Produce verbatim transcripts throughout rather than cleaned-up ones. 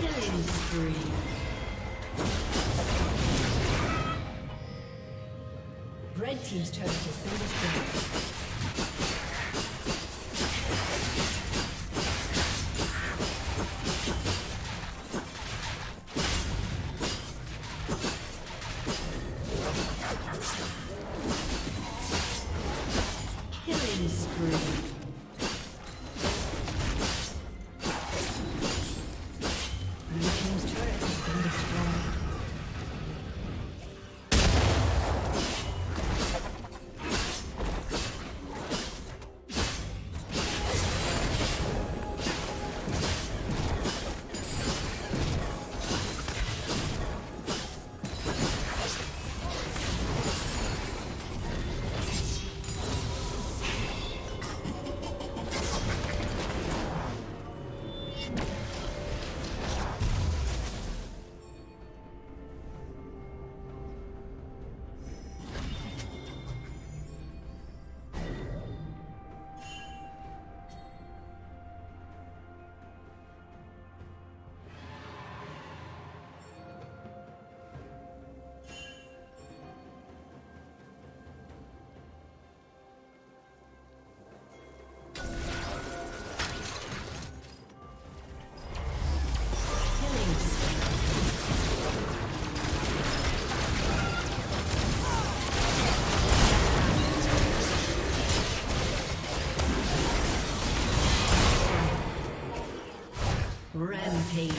Killing spree. Red team's turret has been destroyed. Rampage.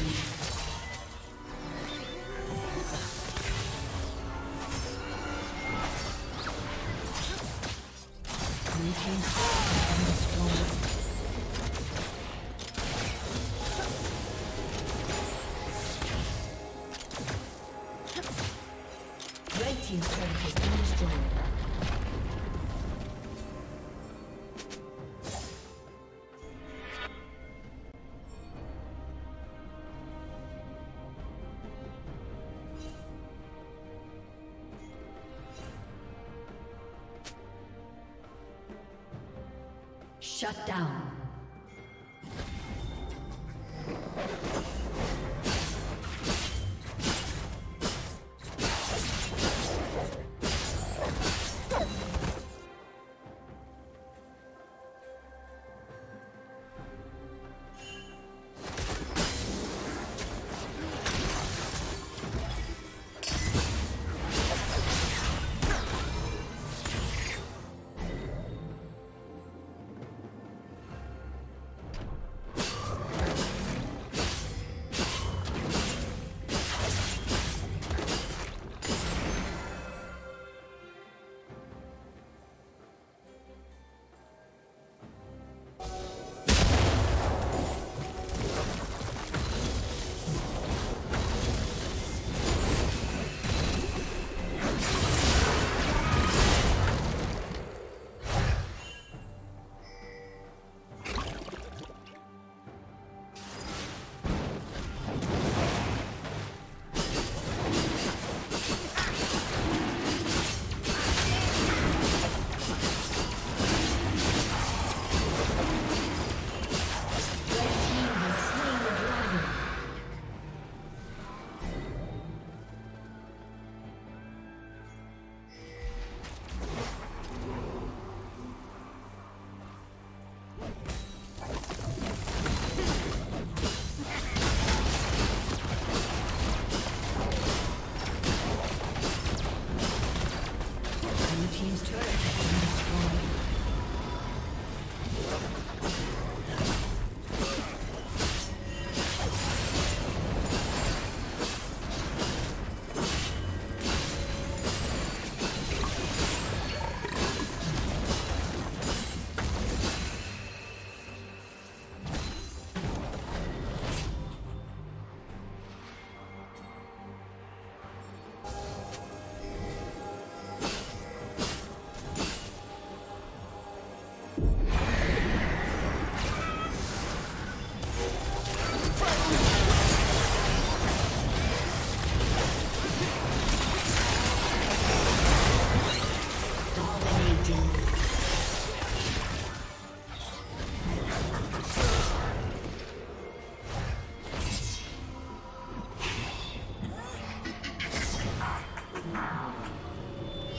Shut down.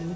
Blue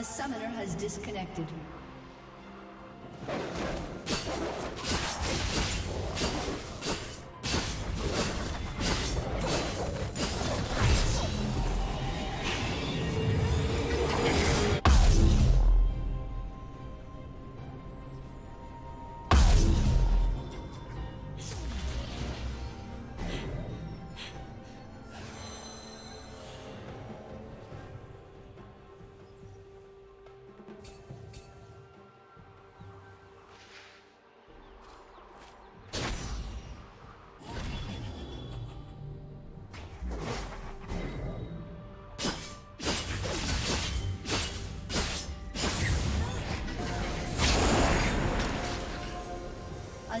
A summoner has disconnected. A